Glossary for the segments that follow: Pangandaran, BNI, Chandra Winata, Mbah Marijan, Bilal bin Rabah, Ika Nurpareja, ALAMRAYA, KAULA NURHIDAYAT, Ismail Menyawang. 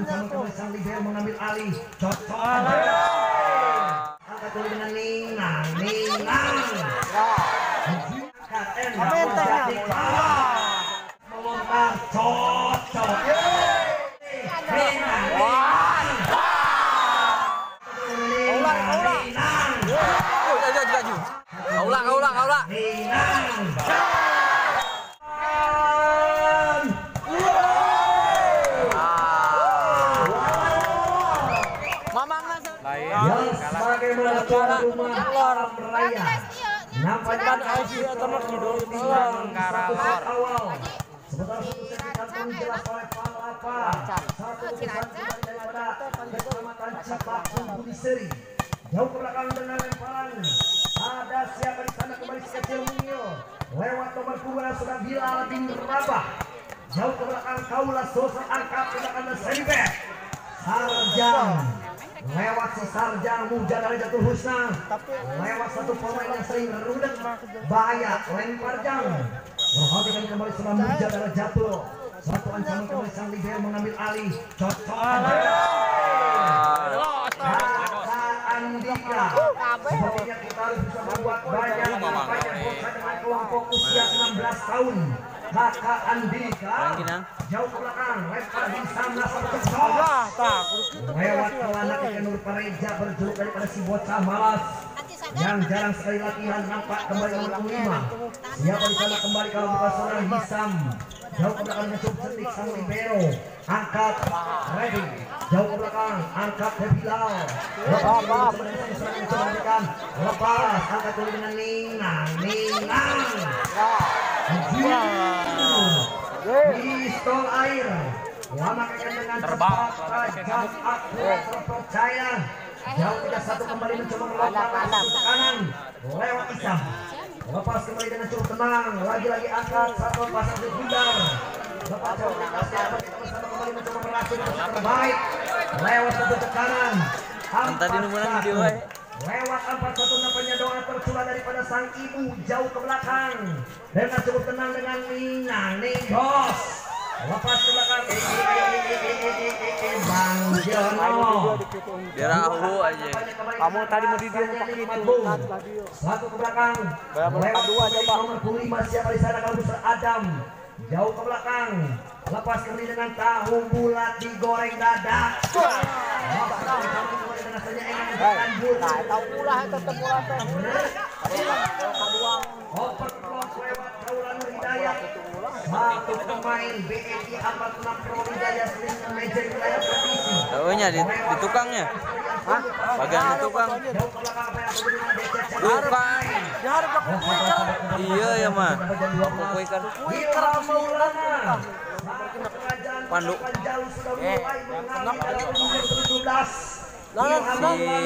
Saling mengambil alih. Kaula. Jauh ke belakang dengan lemparan. Ada siapa di sana kembali sekecil mungil. Lewat nomor 2 sudah Bilal bin Rabah. Jauh ke belakang Kaula Sosa angkat ke belakang dan seribet. Sarjang. Lewat sesarjang Mujadari Jatuh Husna. Lewat satu pemain yang sering rudet. Bahaya lempar jang. Perhatikan kembali sudah Mujadari Jatuh. Satu ancaman kembali sang libero mengambil alih. Cocokan. Sepertinya kita harus bisa membuat banyak bosan dengan kelompok usia 16 tahun. Maka Andika jauh ke belakang, lempar di sana satu shot. Lewat kelana Ika Nurpareja berjuluk daripada si bocah malas yang jarang sekali latihan nampak kembali nomor 5. Siapa di sana kembali kalau bukan seorang Hisam. Jauh ke belakang cukup setik sang libero. Angkat, ready. Jauh ke belakang, angkat ke Bilal. Lepas, angkat dulu dengan Ningang. Pistol air. Lama kaitan dengan cepat, tajam, akurat, terpercaya. Jauh tidak satu kembali mencoba melompat ke kanan. Lewat Isam. Lepas kembali dengan cukup tenang. Lagi-lagi angkat, satu pasang di bundar. Lepas jauh ke belakang, mencoba meracun terbaik. Lewat satu tekanan. Lewat 41 nampaknya doa tercula daripada sang ibu jauh ke belakang. Dengan cukup tenang dengan Nina Negos. Lepas ke belakang. Bang Jono. Dirahu aja. Kamu tadi mau didiam pakai itu. Satu ke belakang. Lewat 2 nomor 5 siapa di sana kalau Mr. Adam. Jauh ke belakang. Lepas kembali dengan tahu bulat digoreng dada. Kaula Nurhidayat. Satu pemain BNI Ahmad Nurhidayat sering meja di layar televisi. Tahunya di tukangnya. Hah? Bagian di tukang. Bukan. Iya ya mah. Kue ikan. Pandu. Si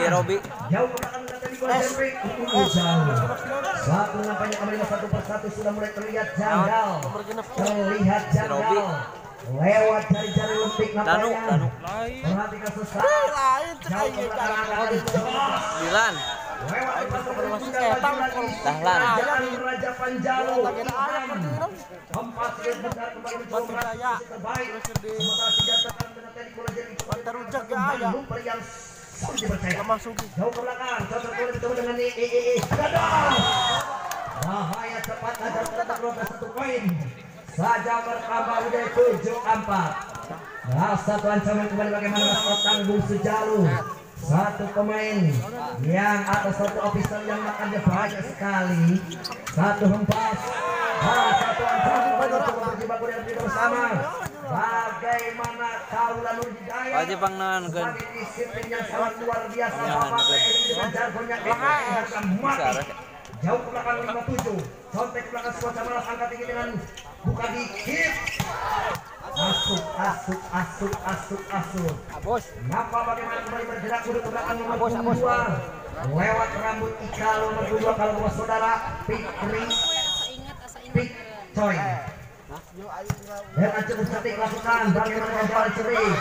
Robi. Satu nampaknya kembali satu persatu sudah mulai terlihat janggal. Lewat jari-jari lentik nampaknya. Perhatikan sesat. Jauh ke belakang kembali. Dilan. Lewat Raja Panjalu. 4 silet besar kembali mencoba meracun terbaik. Sementara tiga tekan dengan teknik bola jadi lumpur yang sulit dipercaya. Jauh ke belakang. Coba bertemu dengan Gadang. Bahaya cepat agar tetap roda 1 poin. Saja bertambah udah 7-4. Satu ancaman kembali bagaimana tanggung sejalu. Satu pemain yang atau satu officer yang makannya banyak sekali. Satu hempas. Satu ancaman kembali coba berjibaku dan berjibaku bersama. Bagaimana Kaula Nurhidayat? Wajib bang nan kan. Disiplin yang sangat luar biasa. Dengan jargonnya akan mati. Jauh ke belakang 57, contek ke belakang sebuah camaras angkat tinggi dengan buka dikit. Asuk. Napa bagaimana kembali bergerak udah ke belakang 52. Lewat rambut Ika 52 kalau bawa saudara Pikcoy. Dan aja bersetik lakukan bagaimana kembali cerik.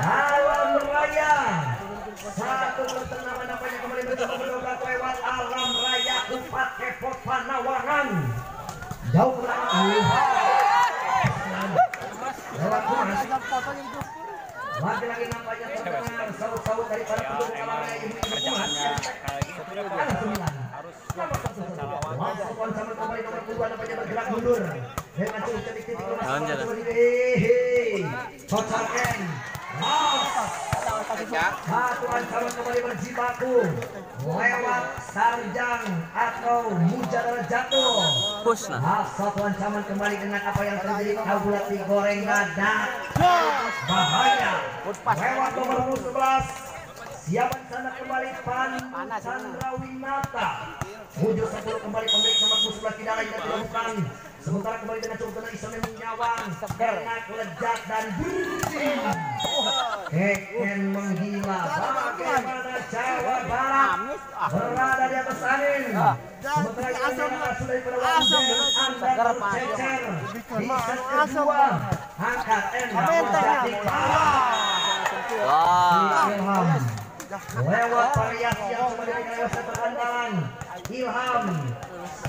Alam Raya. Satu pertengahan nampaknya kembali mencoba mendobrak lewat Alam Raya 4 Depok Panawaran. Jauh ke belakang. Lagi-lagi nampaknya terdengar saut-saut dari para pendukung kamarnya Ibnu Pulang. Harus masuk konsumen kembali nomor 2 nampaknya bergerak mundur. Dan masuk titik-titik jalan. Total end. Satu ancaman kembali berjibaku lewat sarjang atau mujadara jatuh. Satu ancaman kembali dengan apa yang terjadi Kaula digoreng dada. Bahaya lewat nomor 11 siapan sana kembali Chandra Winata. Wujud 10 kembali pemilik nomor 11 tidak lain dan tidak bukan. Sementara kembali dengan cukup tenang Ismail Menyawang karena lejat dan bersih. Keken menggila. Bagaimana Jawa Barat berada di atas angin. Sementara Indonesia sudah diperlukan anda tercecer di set kedua. Angkat endang jadi kalah. Lewat variasi yang kembali lewat seterantaran Ilham.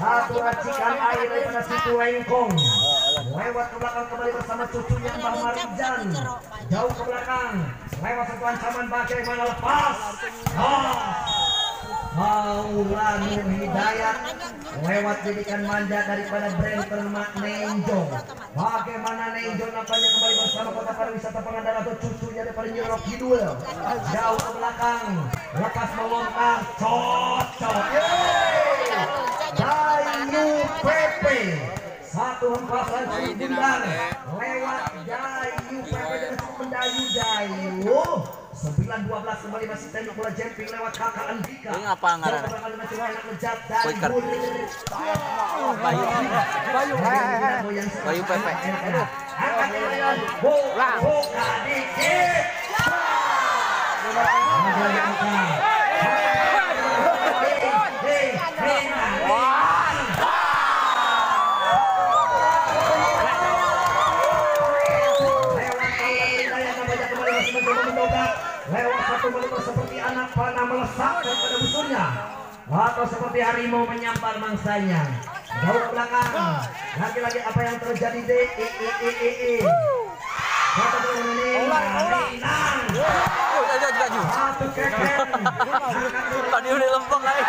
Satu racikan air daripada situ lengkong lewat ke belakang kembali bersama cucunya Mbah Marijan jauh ke belakang lewat satu ancaman bagaimana lepas. Kaula Nurhidayat lewat didikan manja daripada brand ternak Nenjong. Bagaimana Nenjong nampaknya kembali bersama kota pariwisata Pangandaran atau cucunya daripada Nyiro Kidul jauh ke belakang lepas melompat cocok. Satu hempasan sumbulan lewat Dayu PP dan Mendayu Dayu 9-12 kembali masih tenduk bola jemping lewat kakak Andika. Ngapa ngaran? Bayu PP. Aduh. Buka dikit. Lewat satu melupa seperti anak panah melesat daripada busurnya atau seperti harimau menyambar mangsanya jauh belakang. Lagi-lagi apa yang terjadi di satu keken tadi udah lempeng lagi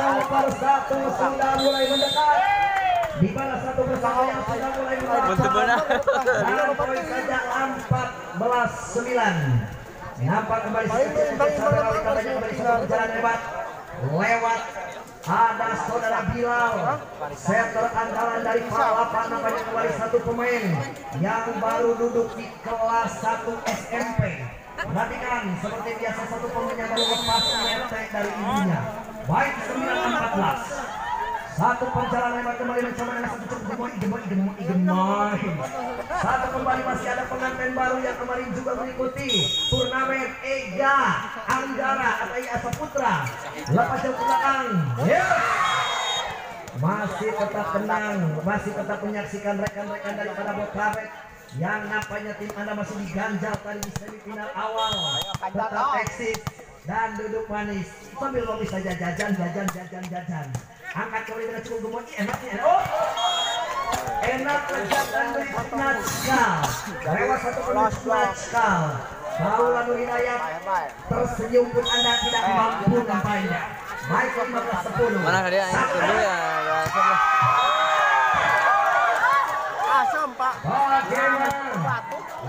satu persatu sudah mulai mendekat. Di mana satu bersama yang sudah mulai belas 14-9 nampak kembali jalan hebat lewat ada saudara Bilal setter antaran dari Palapan namanya kembali satu pemain yang baru duduk di kelas 1 SMP. Perhatikan seperti biasa satu pemain yang baru lepas metek dari ibunya. Baik 9-14 satu perjalanan hebat kembali mencoba dengan satu cukup gemoy. Satu kembali masih ada pengantin baru yang kemarin juga mengikuti turnamen Ega Anggara atau Ega Saputra. Lepas jauh ke belakang. Masih tetap tenang, masih tetap menyaksikan rekan-rekan daripada Botabek yang nampaknya tim Anda masih diganjal tadi di semifinal awal. Tetap eksis dan duduk manis sambil lobby saja jajan. Angkat kembali dengan cukup gemoy, enaknya. Enak kegiatan dari Natskal. Lewat satu penulis Natskal. Kaula Nurhidayat tersenyum pun Anda tidak mampu nampaknya. Baik 15-10. Mana dia yang kedua ya? Asam Pak. Bagaimana?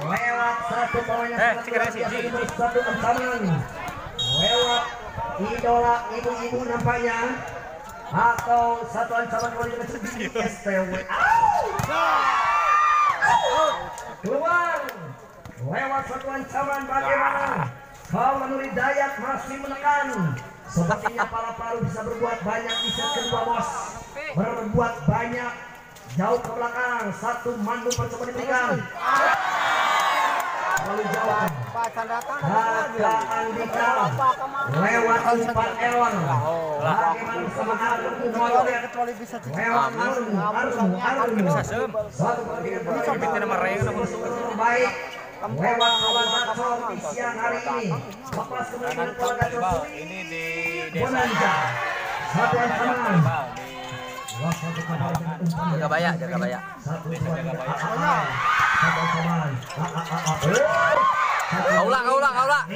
Lewat satu bawahnya. Satu ancaman. Lewat idola ibu-ibu nampaknya. Atau satu ancaman kembali dengan sendiri STW keluar lewat satu ancaman. Bagaimana Kaula Nurhidayat masih menekan sepertinya para paru bisa berbuat banyak di set kedua bos berbuat banyak jauh ke belakang satu mandu percobaan diberikan lalu jauh kakak Andika lewat umpan elon. Bagaimana bersama Arun suatu terbaik lewat kawan kacau di siang hari ini lepas kemudian kawan kacau ini di Bonanza satu ancaman Jaga banyak, jaga banyak. Kaula, Kaula, Kaula.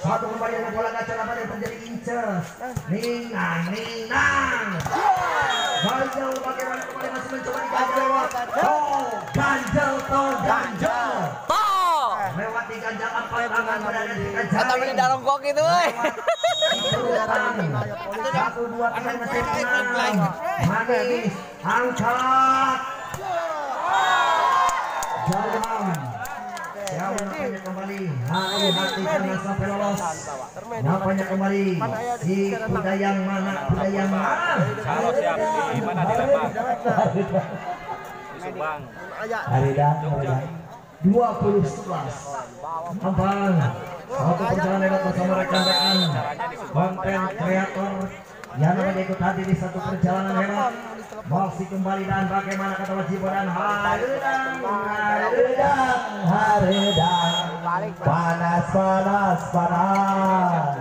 Satu pemain bola kaca lapangan menjadi inces. Ninang, Ninang. Ganjel bagaimana kemarin masih mencoba diganjel. Tol, ganjel, tol, ganjel. Tol. Lewat diganjel apa tangan berada di ganjel. Atau di dalam kok itu, woi. Satu dua tangan masih menang. Manis, angkat. Jalan. Kembali hati karena sampai lolos nampaknya kembali di kuda yang mana, kuda yang mana kalau siap di mana dilempar di Subang Harida 20-11 Ambang satu perjalanan lewat bersama rekan-rekan konten kreator yang namanya ikut hadir di satu perjalanan hebat masih kembali dan bagaimana kata Wajibo dan Haridang, Haridang, Haridang panas, panas, panas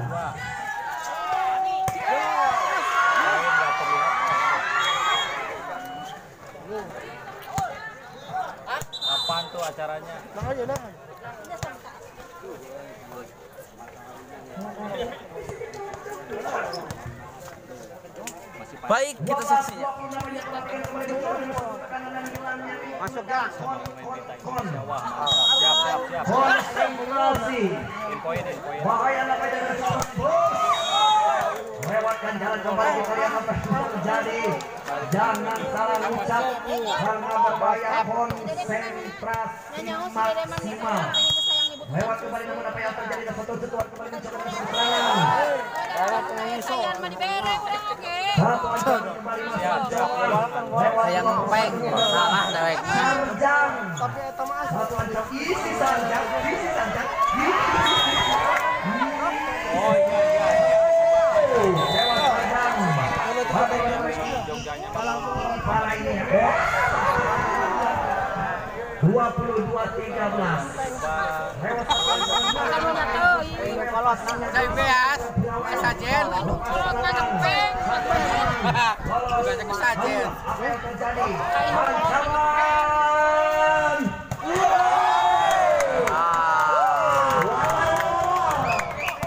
apaan tuh acaranya? Baik, kita saksinya. Masuk gang. Siap, siap, siap. Konsentrasi. Inpoin, inpoin. Bahaya lagi dengan seorang. Lewatkan jalan kembali yang akan terjadi. Jangan salah ucap karena berbahaya. Konsentrasi maksimal. Lewat kembali namun apa yang terjadi dapat tertutup kembali mencoba berserangan. Sayang peng, salah dewek.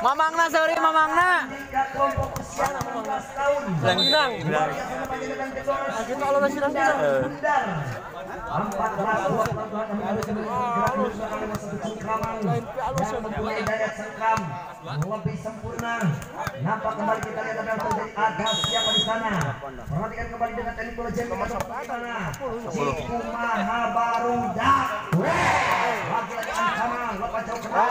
Mamangna sorry Mamangna. Bilang. Lebih sempurna. Nampak kembali kita lihat apa yang terjadi. Ada siapa di sana? Perhatikan kembali dengan teknik bola jam masuk ke sana. Ciku Mahabaruda. Lagi-lagi ancaman lepas jauh keras.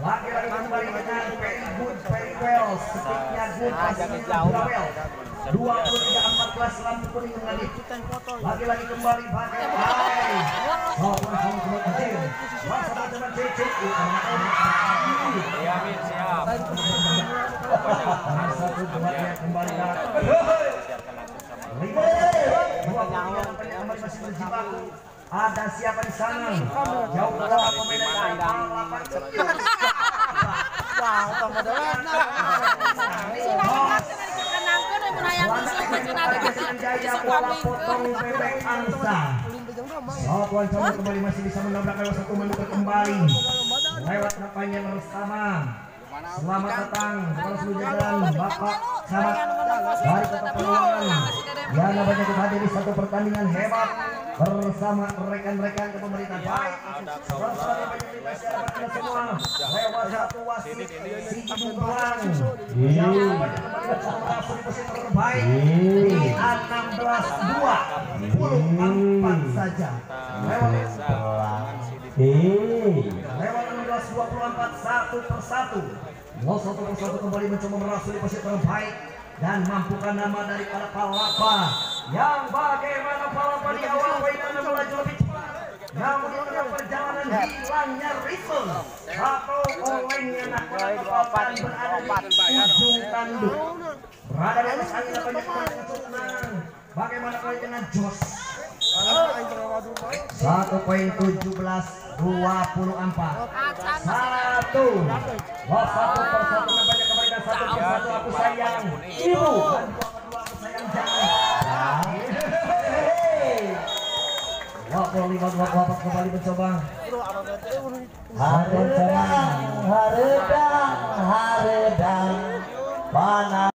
Lagi-lagi kembali dengan very good, very well. Speednya good, pastinya sudah well. 23-14 lampu kuning lagi. Lagi-lagi kembali pakai hai. Selamat kecil. Masa teman cecik. Yamin siap. Satu tempatnya kembali dalam. Dua kembali masih berjibaku. Ada siapa di sana? Jauh keluar pemain yang lapan kecil. Wah, tambah dewan. Silakan kenangku dan menayang musuh menjadi jaya bola potong bebek angsa. Oh, bola coba kembali masih bisa menabrak lewat satu menuker kembali. Lewat napanya bersama. Selamat datang, selamat berjalan, Bapak sahabat dari Kota Peluangan. Yang namanya hadir di satu pertandingan hebat. Bersama rekan-rekan kepemerintahan baik semua lewat satu wasit Sidulang yang terbaik di 16:24 saja lewat 16:24 satu persatu kembali mencoba merasuk di posisi terbaik dan mampukan nama dari para palapa yang bagaimana palapa di awal mainannya melaju lebih cepat namun di tengah perjalanan hilangnya ritme atau olehnya nak perempatan berada di ujung tanduk Berada di atas angin apanya kepada keturunan. Bagaimana kali dengan Jos? 1.1724. Satu. Wah, satu persatu apanya kepada satu aku sayang. Ibu. Aku sayang jangan. Wah, bapak kembali mencoba. Haredang, haredang, haredang, panas.